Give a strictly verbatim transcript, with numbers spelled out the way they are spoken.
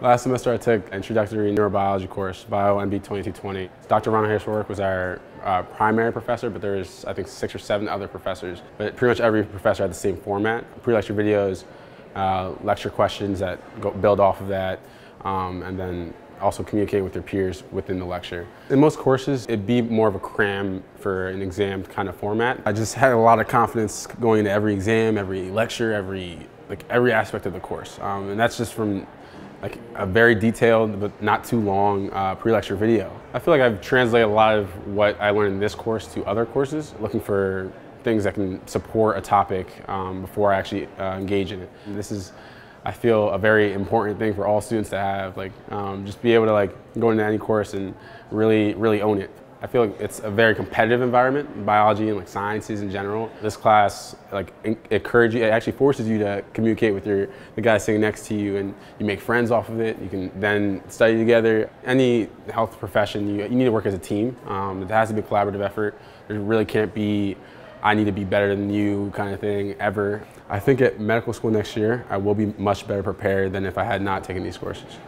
Last semester I took introductory neurobiology course, bio N B twenty-two twenty. Doctor Ron Harris-Warrick was our uh, primary professor, but there was, I think, six or seven other professors. But pretty much every professor had the same format. Pre-lecture videos, uh, lecture questions that go, build off of that, um, and then also communicate with your peers within the lecture. In most courses, it'd be more of a cram for an exam kind of format. I just had a lot of confidence going into every exam, every lecture, every, like, every aspect of the course. Um, and that's just from like a very detailed but not too long uh, pre-lecture video. I feel like I've translated a lot of what I learned in this course to other courses, looking for things that can support a topic um, before I actually uh, engage in it. This is, I feel, a very important thing for all students to have, like um, just be able to like go into any course and really, really own it. I feel like it's a very competitive environment, biology and like sciences in general. This class like encourages you, it actually forces you to communicate with your the guy sitting next to you, and you make friends off of it. You can then study together. Any health profession, you, you need to work as a team. Um, it has to be a collaborative effort. There really can't be, I need to be better than you kind of thing ever. I think at medical school next year, I will be much better prepared than if I had not taken these courses.